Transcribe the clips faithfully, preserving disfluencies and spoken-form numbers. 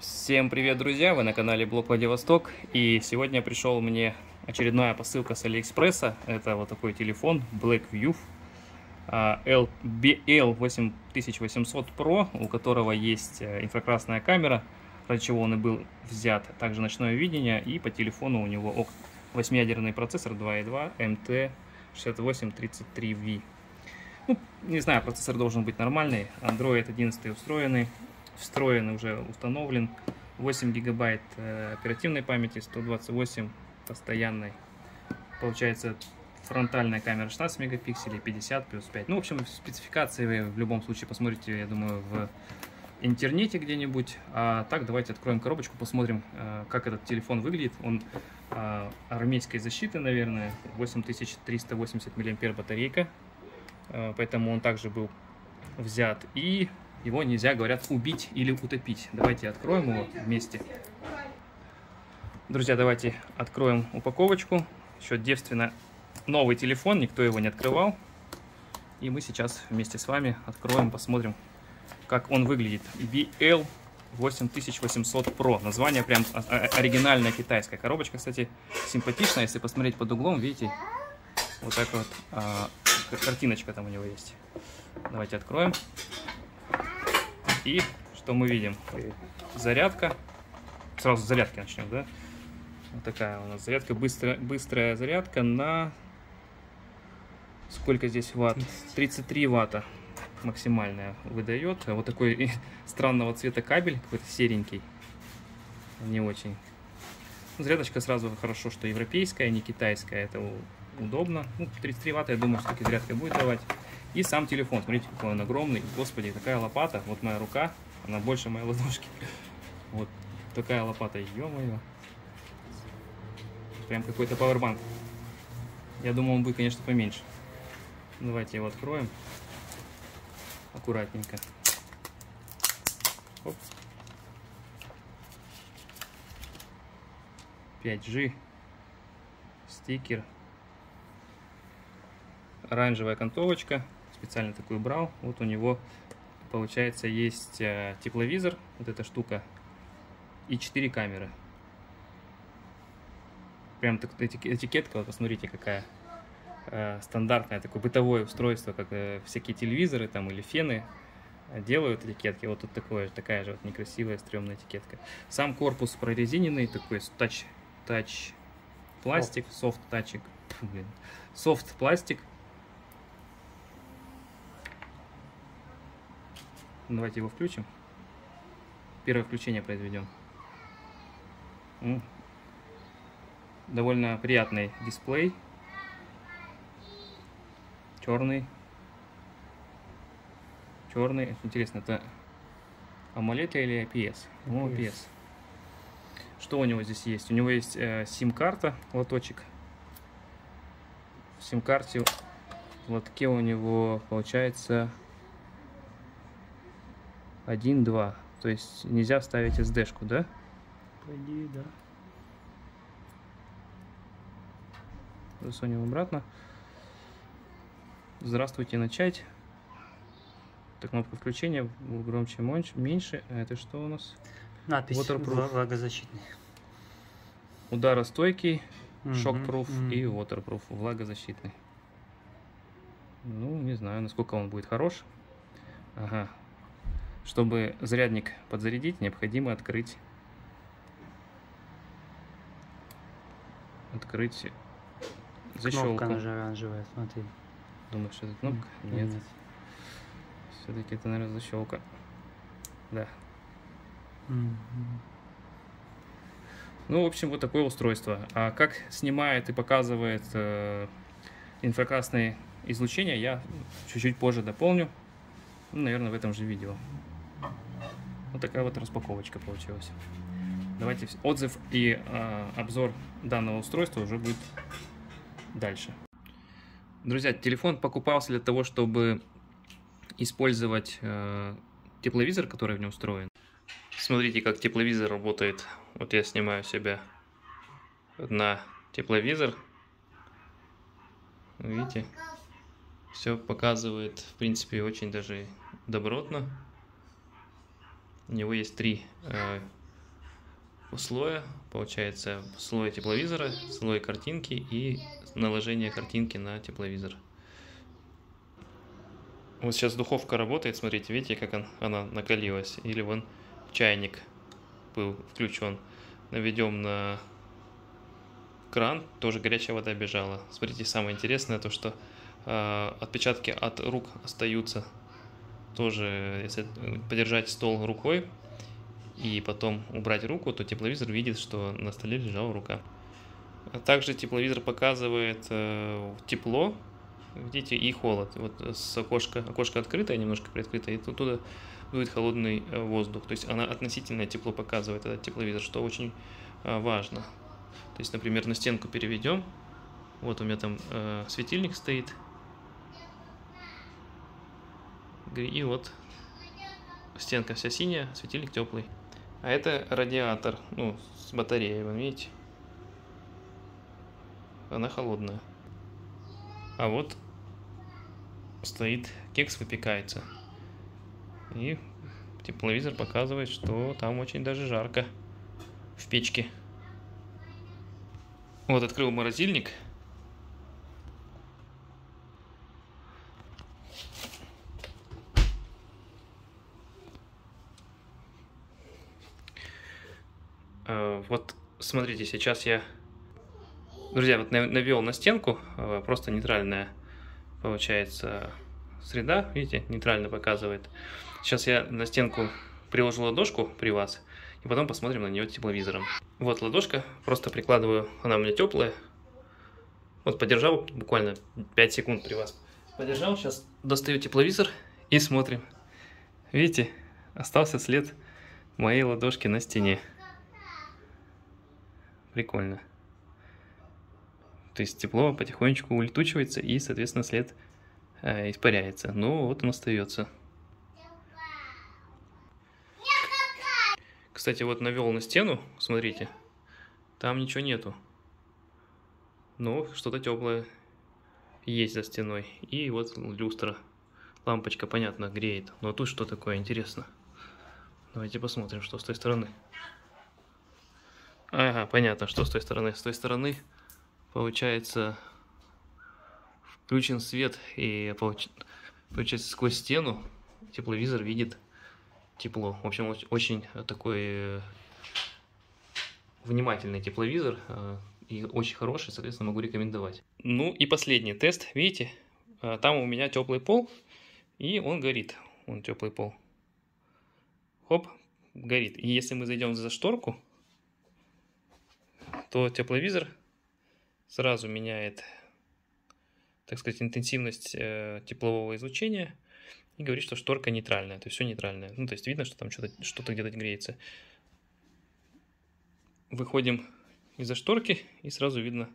Всем привет, друзья! Вы на канале Блок Владивосток, и сегодня пришел мне очередная посылка с Алиэкспресса. Это вот такой телефон Blackview би эл восемь тысяч восемьсот про, у которого есть инфракрасная камера, ради чего он и был взят, также ночное видение, и по телефону у него восьмиядерный процессор два и два эм тэ шестьдесят восемь тридцать три вэ. Ну, не знаю, процессор должен быть нормальный, андроид одиннадцать устроенный. Встроен, уже установлен, восемь гигабайт оперативной памяти, сто двадцать восемь постоянной, получается фронтальная камера шестнадцать мегапикселей, пятьдесят плюс пять. Ну, в общем, спецификации вы в любом случае посмотрите, я думаю, в интернете где-нибудь. А так, давайте откроем коробочку, посмотрим, как этот телефон выглядит. Он армейской защиты, наверное, восемь тысяч триста восемьдесят миллиампер батарейка, поэтому он также был взят, и его нельзя, говорят, убить или утопить. Давайте откроем его вместе. Друзья, давайте откроем упаковочку. Еще девственно новый телефон, никто его не открывал. И мы сейчас вместе с вами откроем, посмотрим, как он выглядит. би эл восемь тысяч восемьсот про. Название прям оригинальная китайская. Коробочка, кстати, симпатичная. Если посмотреть под углом, видите, вот так вот а, картиночка там у него есть. Давайте откроем. И что мы видим? Зарядка. Сразу с зарядки начнем, да? Вот такая у нас зарядка. Быстрая, быстрая зарядка на... Сколько здесь ватт? тридцать три ватта максимальная выдает. Вот такой странного цвета кабель, какой-то серенький. Не очень. Зарядочка сразу хорошо, что европейская, не китайская. Это удобно. Ну, тридцать три ватта, я думаю, все-таки зарядка будет давать. И сам телефон, смотрите, какой он огромный. Господи, такая лопата, вот моя рука, она больше моей ладошки. Вот такая лопата, ё-моё. Прям какой-то пауэрбанк. Я думал, он будет, конечно, поменьше. Давайте его откроем. Аккуратненько. Оп. пять джи. Стикер. Оранжевая окантовочка. Специально такую брал. Вот у него, получается, есть тепловизор, вот эта штука, и четыре камеры. Прям так, этикетка, вот посмотрите, какая э, стандартная, такое бытовое устройство, как э, всякие телевизоры там или фены делают этикетки. Вот тут такое, такая же вот некрасивая, стрёмная этикетка. Сам корпус прорезиненный, такой тач, тач пластик, софт тачик, блин, софт пластик. Давайте его включим. Первое включение произведем. Довольно приятный дисплей. Черный. Черный. Интересно, это AMOLED или ай пи эс? О, ай пи эс. Что у него здесь есть? У него есть э, сим-карта, лоточек. В сим-карте в лотке у него получается один два, то есть нельзя вставить эс дэ-шку, да? По идее, да. Засунем обратно. Здравствуйте, начать. Так, кнопка включения громче, меньше. А это что у нас? Надпись влагозащитный. Ударостойкий, угу, шок-пруф, угу, и waterproof, влагозащитный. Ну, не знаю, насколько он будет хорош. Ага. Чтобы зарядник подзарядить, необходимо открыть, открыть защелку. Кнопка оранжевая, смотри. Думаешь, это кнопка? Нет. Нет. Все-таки это, наверное, защелка. Да. Mm-hmm. Ну, в общем, вот такое устройство. А как снимает и показывает э, инфракрасные излучения, я чуть-чуть позже дополню. Ну, наверное, в этом же видео. Вот такая вот распаковочка получилась. Давайте отзыв и э, обзор данного устройства уже будет дальше. Друзья, телефон покупался для того, чтобы использовать э, тепловизор, который в нем встроен. Смотрите, как тепловизор работает. Вот я снимаю себя на тепловизор. Видите? Все показывает, в принципе, очень даже добротно. У него есть три э, слоя, получается слой тепловизора, слой картинки и наложение картинки на тепловизор. Вот сейчас духовка работает, смотрите, видите, как он, она накалилась, или вон чайник был включен. Наведем на кран, тоже горячая вода бежала. Смотрите, самое интересное то, что э, отпечатки от рук остаются. Тоже, если подержать стол рукой и потом убрать руку, то тепловизор видит, что на столе лежала рука. А также тепловизор показывает э, тепло, видите, и холод. Вот с окошка, окошко открытое, немножко приоткрытое, и туда дует холодный воздух. То есть она относительное тепло показывает, этот тепловизор, что очень э, важно. То есть, например, на стенку переведем. Вот у меня там э, светильник стоит. И вот стенка вся синяя, светильник теплый. А это радиатор, ну, с батареей, вы видите. Она холодная. А вот стоит кекс, выпекается. И тепловизор показывает, что там очень даже жарко в печке. Вот открыл морозильник. Вот, смотрите, сейчас я, друзья, вот навел на стенку, просто нейтральная получается среда, видите, нейтрально показывает. Сейчас я на стенку приложу ладошку при вас, и потом посмотрим на нее тепловизором. Вот ладошка, просто прикладываю, она у меня теплая. Вот подержал, буквально пять секунд при вас подержал, сейчас достаю тепловизор и смотрим. Видите, остался след моей ладошки на стене. Прикольно. То есть тепло потихонечку улетучивается и, соответственно, след э, испаряется. Но вот он остается. Кстати, вот навел на стену, смотрите, там ничего нету. Но что-то теплое есть за стеной. И вот люстра, лампочка, понятно, греет. Но тут что такое, интересно. Давайте посмотрим, что с той стороны. Ага, понятно, что с той стороны. С той стороны, получается, включен свет, и получается, сквозь стену тепловизор видит тепло. В общем, очень такой внимательный тепловизор, и очень хороший, соответственно, могу рекомендовать. Ну и последний тест, видите, там у меня теплый пол, и он горит, он теплый пол. Хоп, горит. И если мы зайдем за шторку, то тепловизор сразу меняет, так сказать, интенсивность теплового излучения и говорит, что шторка нейтральная, то есть все нейтральное. Ну, то есть видно, что там что-то что-то где-то греется. Выходим из-за шторки, и сразу видно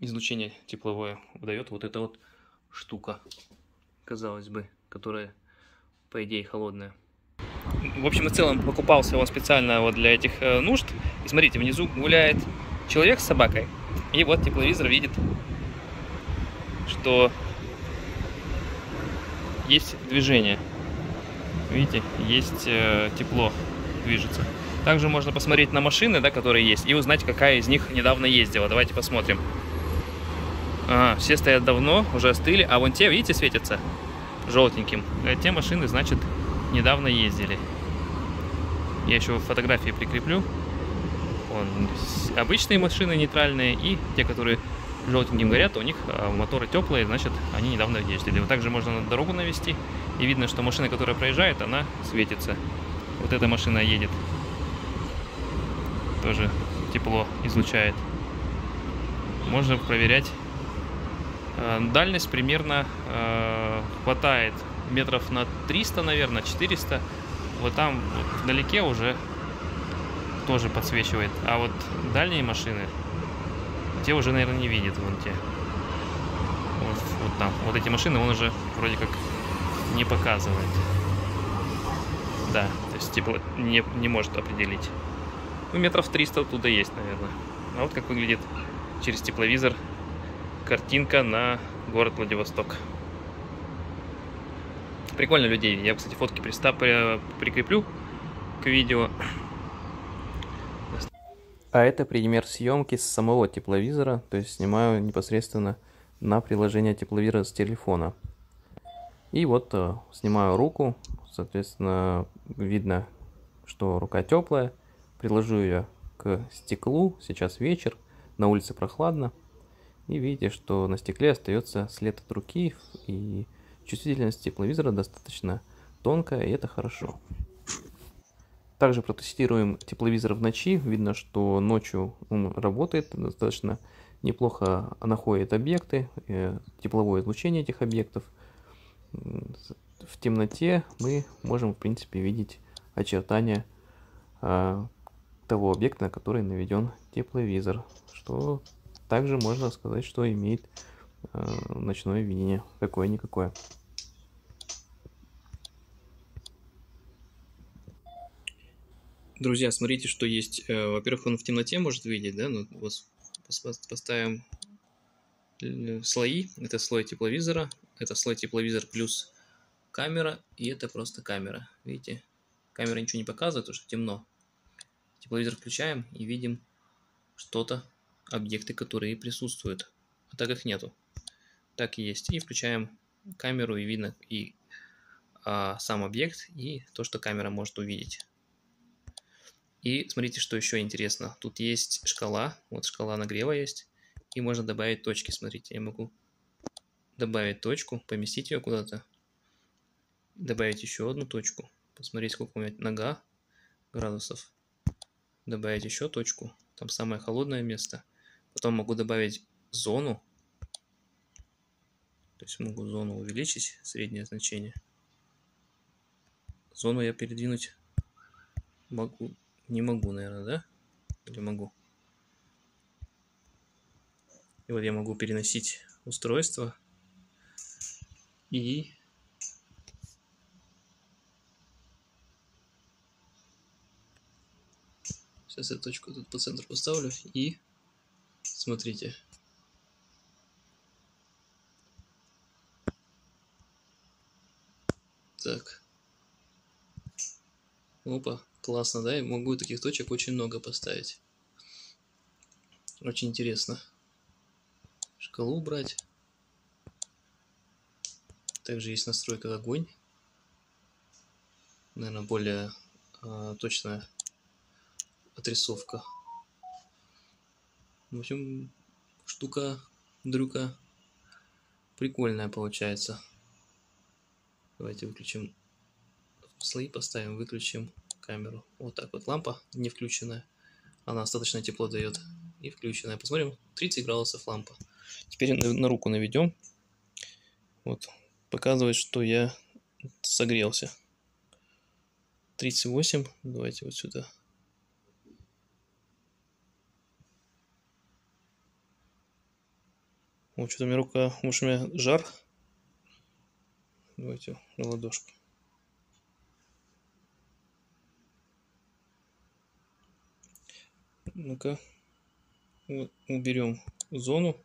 излучение тепловое. Выдает вот эта вот штука, казалось бы, которая, по идее, холодная. В общем и целом, покупался он специально вот для этих нужд. И смотрите, внизу гуляет человек с собакой. И вот тепловизор видит, что есть движение. Видите, есть тепло, движется. Также можно посмотреть на машины, да, которые есть, и узнать, какая из них недавно ездила. Давайте посмотрим. А, все стоят давно, уже остыли. А вон те, видите, светятся желтеньким. Те машины, значит, недавно ездили. Я еще фотографии прикреплю. Вон, обычные машины нейтральные, и те, которые желтеньким горят, у них моторы теплые, значит, они недавно ездили. Вот также можно на дорогу навести, и видно, что машина, которая проезжает, она светится. Вот эта машина едет, тоже тепло излучает. Можно проверять. Дальность примерно хватает метров на триста, наверное, четыреста. Вот там вот вдалеке уже тоже подсвечивает. А вот дальние машины, те уже, наверное, не видят. Вон те. Вот, вот там. Вот эти машины он уже вроде как не показывает. Да, то есть тепло не, не может определить. Ну, метров триста туда есть, наверное. А вот как выглядит через тепловизор картинка на город Владивосток. Прикольно людей. Я, кстати, фотки прикреплю к видео. А это пример съемки с самого тепловизора, то есть снимаю непосредственно на приложение тепловизора с телефона. И вот э, снимаю руку, соответственно, видно, что рука теплая. Приложу ее к стеклу, сейчас вечер, на улице прохладно. И видите, что на стекле остается след от руки, и чувствительность тепловизора достаточно тонкая, и это хорошо. Также протестируем тепловизор в ночи. Видно, что ночью он работает, достаточно неплохо находит объекты, тепловое излучение этих объектов. В темноте мы можем, в принципе, видеть очертания а, того объекта, на который наведен тепловизор, что также можно сказать, что имеет а, ночное видение, какое-никакое. Друзья, смотрите, что есть. Во-первых, он в темноте может видеть, да, но поставим слои. Это слой тепловизора, это слой тепловизор плюс камера, и это просто камера. Видите, камера ничего не показывает, потому что темно. Тепловизор включаем и видим что-то, объекты, которые присутствуют, а так их нету. Так и есть. И включаем камеру, и видно и а, сам объект, и то, что камера может увидеть. И смотрите, что еще интересно. Тут есть шкала. Вот шкала нагрева есть. И можно добавить точки. Смотрите, я могу добавить точку, поместить ее куда-то. Добавить еще одну точку. Посмотреть, сколько у меня нога градусов. Добавить еще точку. Там самое холодное место. Потом могу добавить зону. То есть могу зону увеличить, среднее значение. Зону я передвинуть могу. Не могу, наверное, да? Или могу? И вот я могу переносить устройство. И... Сейчас я точку тут по центру поставлю. И... Смотрите. Так. Опа. Классно, да? Я могу таких точек очень много поставить. Очень интересно. Шкалу убрать. Также есть настройка огонь. Наверное, более э, точная отрисовка. В общем, штука, дрюка прикольная получается. Давайте выключим слои, поставим, выключим камеру. Вот так вот. Лампа не включенная. Она остаточное тепло дает. И включенная. Посмотрим. тридцать градусов лампа. Теперь на, на руку наведем. Вот. Показывает, что я согрелся. тридцать восемь. Давайте вот сюда. Вот что-то у меня рука... Может, у меня жар? Давайте на ладошку. Ну-ка, вот, уберем зону.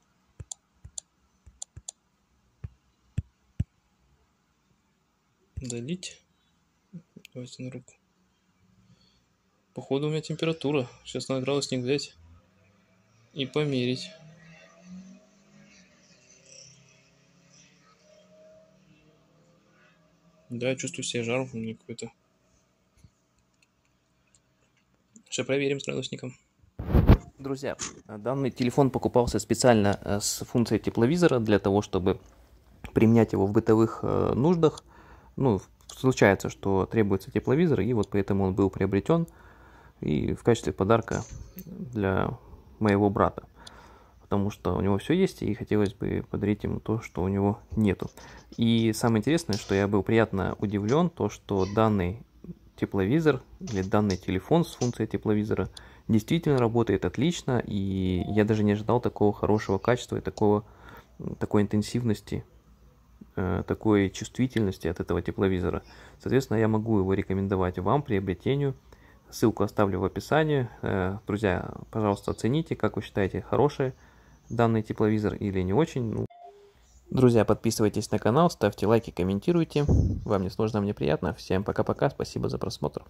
Удалить. Давайте на руку. Походу у меня температура. Сейчас надо градусник взять и померить. Да, я чувствую себя жар у меня какой-то. Сейчас проверим с градусником. Друзья, данный телефон покупался специально с функцией тепловизора для того, чтобы применять его в бытовых нуждах. Ну, случается, что требуется тепловизор, и вот поэтому он был приобретен и в качестве подарка для моего брата. Потому что у него все есть, и хотелось бы подарить ему то, что у него нету. И самое интересное, что я был приятно удивлен, то что данный тепловизор или данный телефон с функцией тепловизора действительно работает отлично, и я даже не ожидал такого хорошего качества и такого, такой интенсивности, э, такой чувствительности от этого тепловизора. Соответственно, я могу его рекомендовать вам приобретению. Ссылку оставлю в описании. Э, друзья, пожалуйста, оцените, как вы считаете, хороший данный тепловизор или не очень. Друзья, подписывайтесь на канал, ставьте лайки, комментируйте. Вам не сложно, а мне приятно. Всем пока-пока, спасибо за просмотр.